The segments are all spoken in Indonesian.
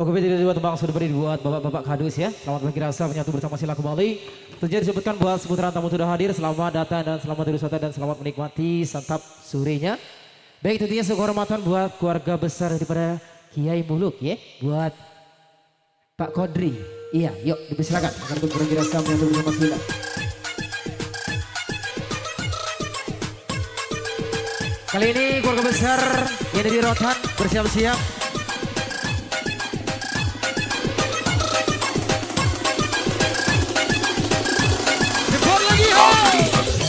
Oke, terima kasih sudah beri buat bapak-bapak kadus ya. Selamat pagi rasa menyatu bersama sila kembali. Terjadi sebutkan buat seputaran tamu sudah hadir. Selamat datang dan selamat berwisata dan selamat menikmati santap sorenya. Baik, tentunya sekormatan buat keluarga besar daripada Kiai Muluk ya. Buat Pak Kodri. Iya, yuk dipersilakan. Akan beri rasa menyatu bersama sila. Kali ini keluarga besar yang dari Rotan bersiap-siap. Cepat lagi ya.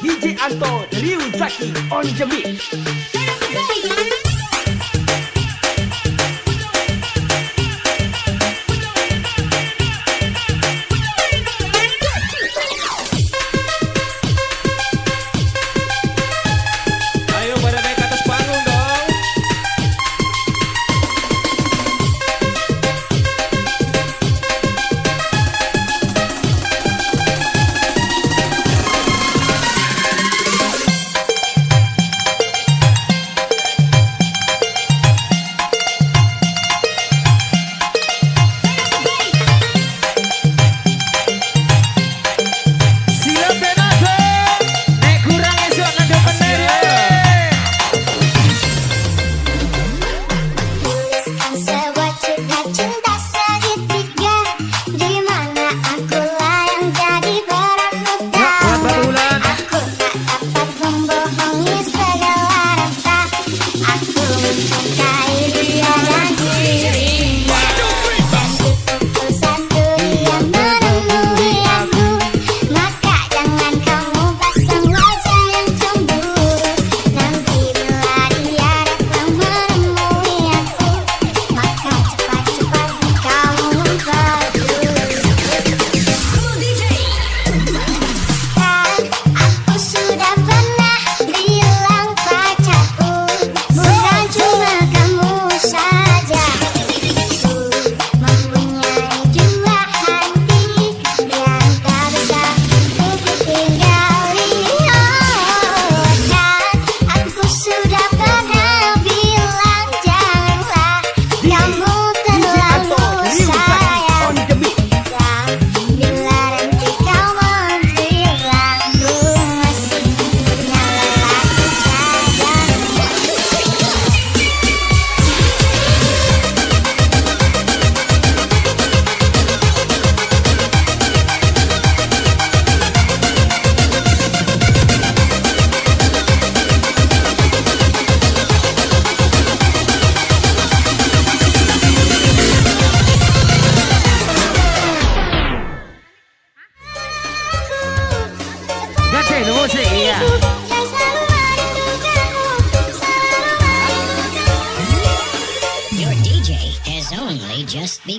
DJ Anto Ryuzaki on the beat.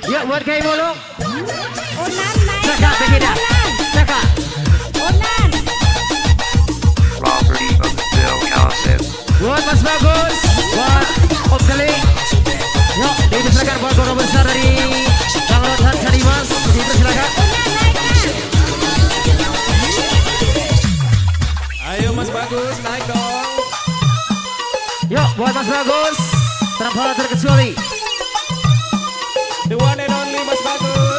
Yuk buat Kiai Muluk. Cakap begitu. Cakap. Buat Mas Bagus. Buat Om Keling. Yuk dipersilakan buat guru besar dari Kalimantan Sarimas. Dipersilakan. Ayo Mas Bagus. bagus, naik dong. Yuk buat Mas Bagus, terampil terkecuali. The one and only Mas Bagus.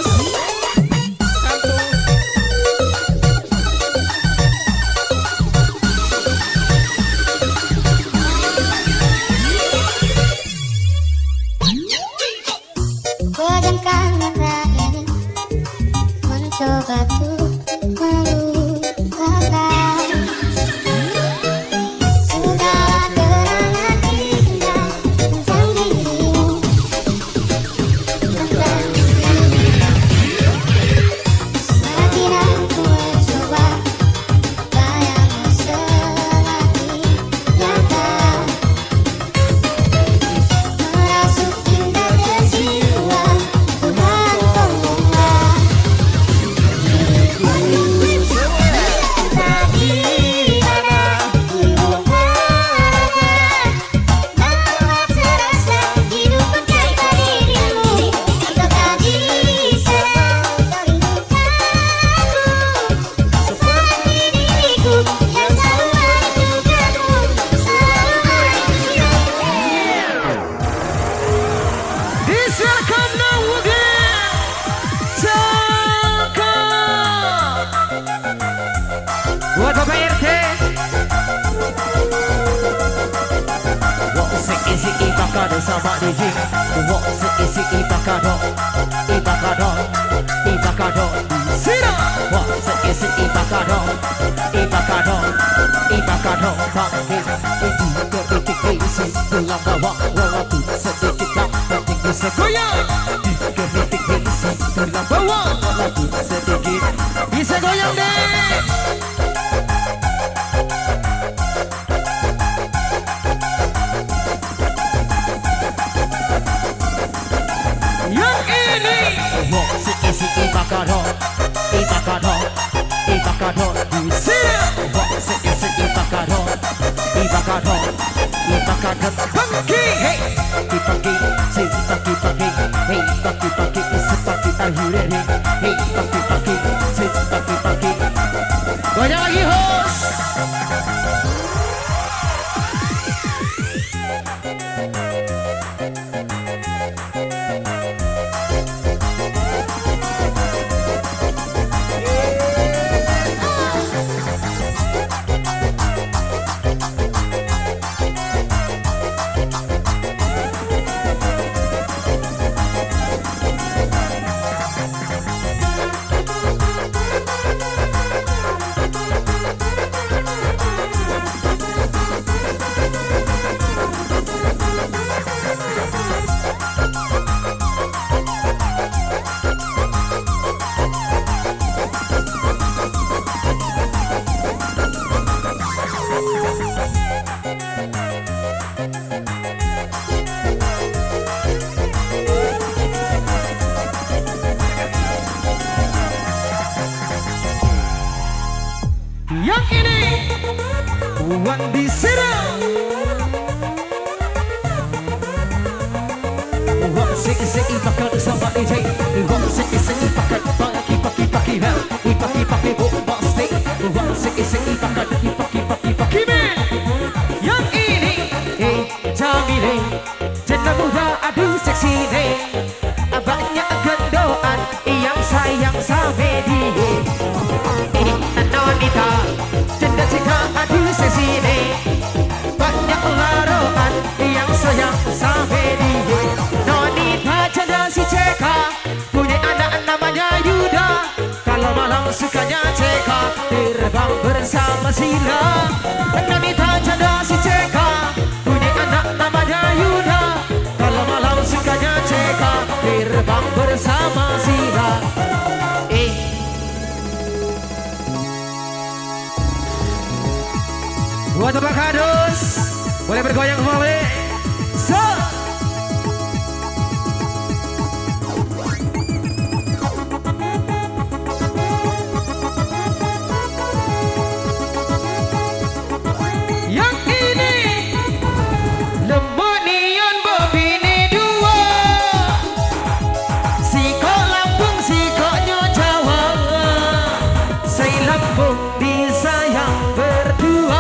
Disayang berdua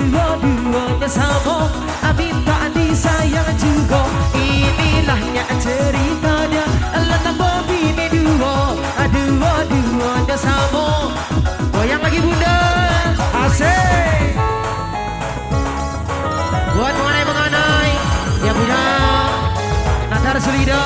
dua-duanya sama, mintaan disayang juga. Inilahnya ceritanya, letak bobi medua, dua-duanya sama. Goyang lagi bunda, asik. Buat mengenai-mengenai, yang bunda, nadar selida.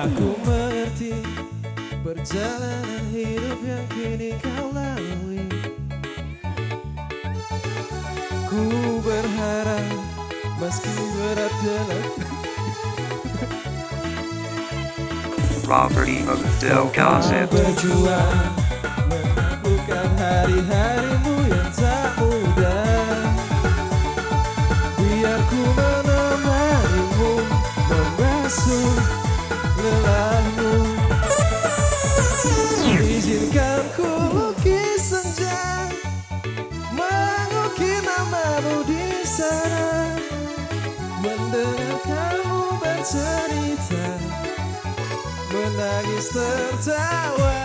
Aku mengerti perjalanan hidup yang kini kau lalui. Ku berharap meski berat dalam property of dioconcept. Kau berjuang menemukan hari-harimu yang tak mudah. Biar ku menemanimu membasuh lelahmu. Izinkan ku lukis senja, mengukir namamu di sana, mendengar kamu bercerita, menangis tertawa.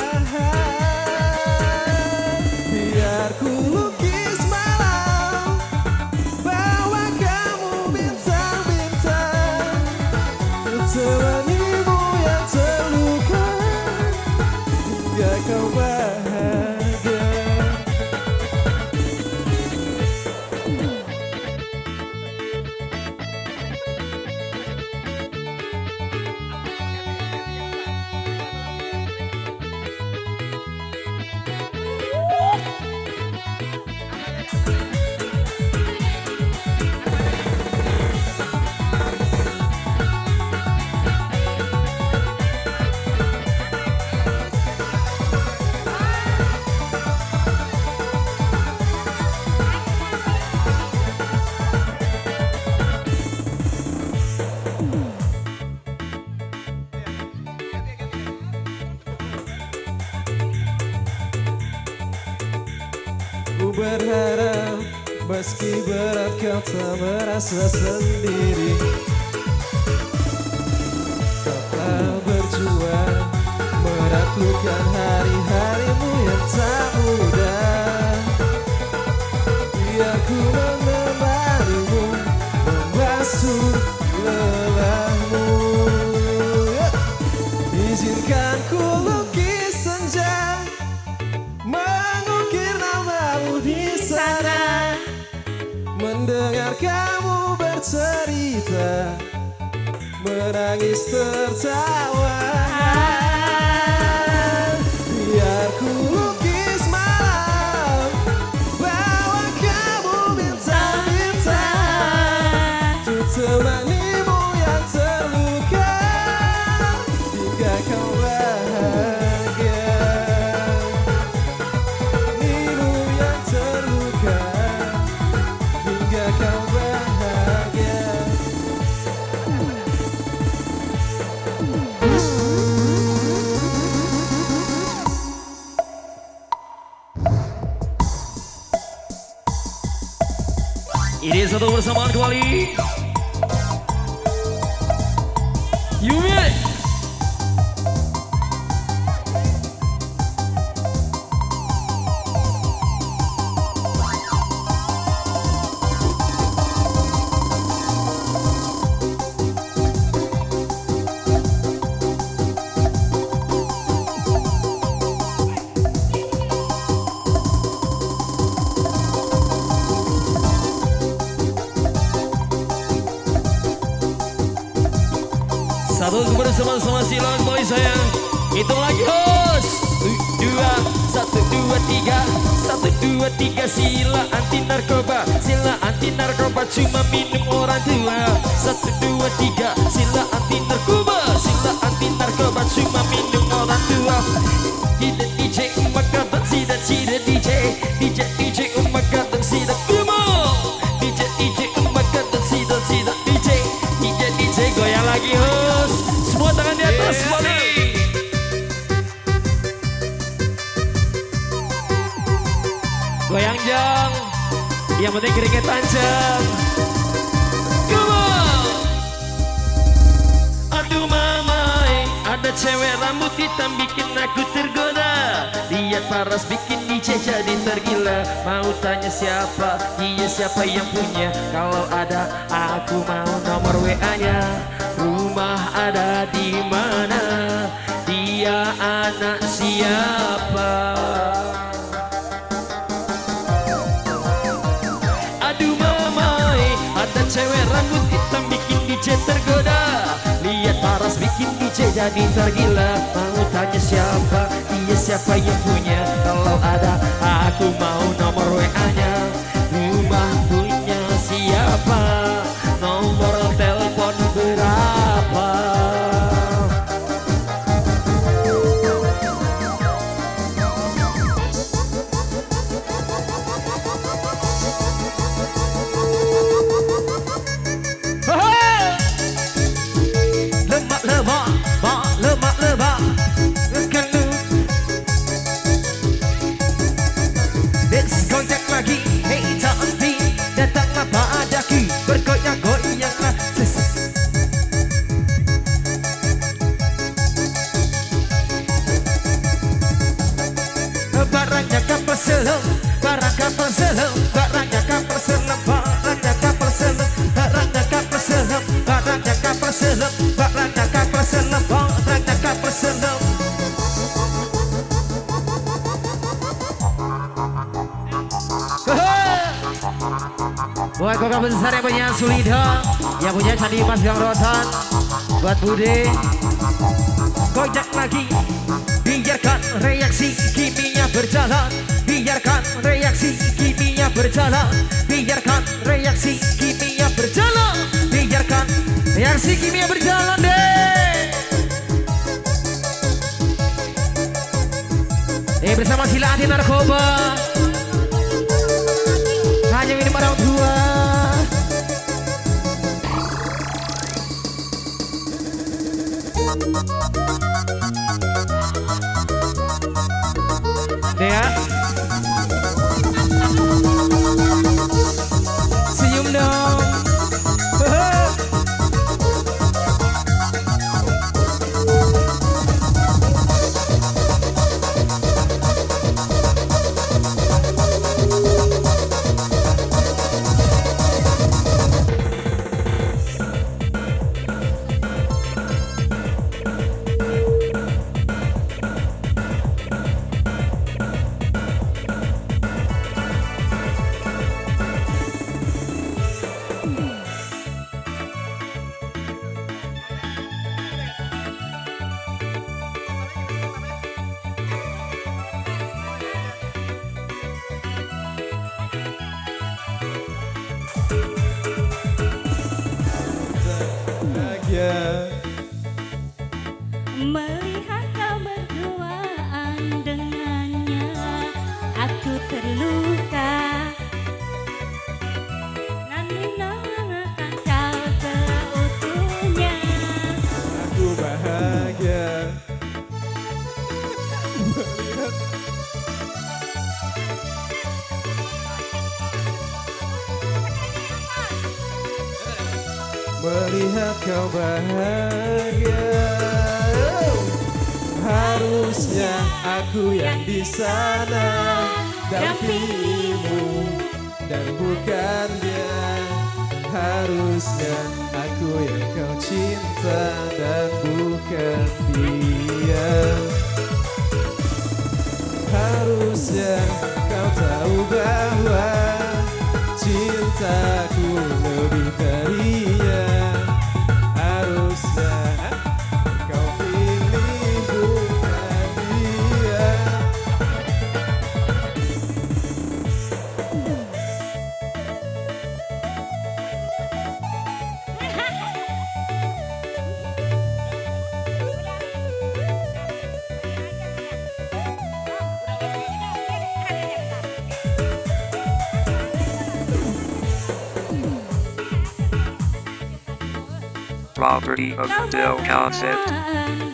Biar ku lukis malam, bawa kamu bintang-bintang, teman. Kau bahagia. Berharap meski berat kau tak merasa sendiri. Kau telah berjuang menaklukkan hari-harimu yang tak mudah. Biar ku menemanimu membasuh lelahmu. Izinkan ku lukis senja, mengukir namamu di sana, mendengar kamu bercerita, menangis tertawa. Biar ku lukis malam, bawa kamu bintang-bintang, untuk temanimu yang terluka hingga kau bahagia. Ini satu persamaan kembali. Yumi. Satu kepada teman-teman silakan boleh sayang. Hitung lagi hos. 1, 2, 1, 2, 3. 1, 2, 3 sila anti narkoba. Sila anti narkoba cuma minum orang tua. 1, 2, 3 sila anti narkoba. Sila anti narkoba cuma minum orang tua. Kita DJ umat kata tidak tidak DJ. DJ umat kata tidak cuma. DJ umat kata tidak tidak DJ. DJ goyang lagi hos. Semua tangan di atas boleh. Goyang jang, yang penting keringetan jang. Come on. Aduh mamai, ada cewek rambut hitam bikin aku tergoda. Dia paras bikin DJ jadi tergila. Mau tanya siapa, iya siapa yang punya. Kalau ada, aku mau nomor WA-nya. Rumah ada di mana? Dia anak siapa? Cewek rambut hitam bikin DJ tergoda. Lihat paras bikin DJ jadi tergila. Mau tanya siapa, iya siapa yang punya. Kalau ada, aku mau nomor WA-nya. Rumah punya siapa, nomor telepon berapa. Buat kakak besar yang punya Sulida, yang punya Candi Mas Gang Rotan, buat Bude. Goyak lagi, biarkan reaksi kimia berjalan. Biarkan reaksi kimia berjalan. Biarkan reaksi kimia berjalan. Biarkan reaksi kimia berjalan deh. Bersama sila anti narkoba. Hanya minum orang tua. Dea, senyum dong. Melihat kau berduaan dengannya, aku terluka. Namun mengenalkan kau seutuhnya, aku bahagia. Melihat kau bahagia, harusnya aku yang di sana dampingimu dan bukan dia. Harusnya aku yang kau cinta dan bukan dia. Harusnya kau tahu bahwa cintaku lebih dari dia. Harusnya property of dioconcept.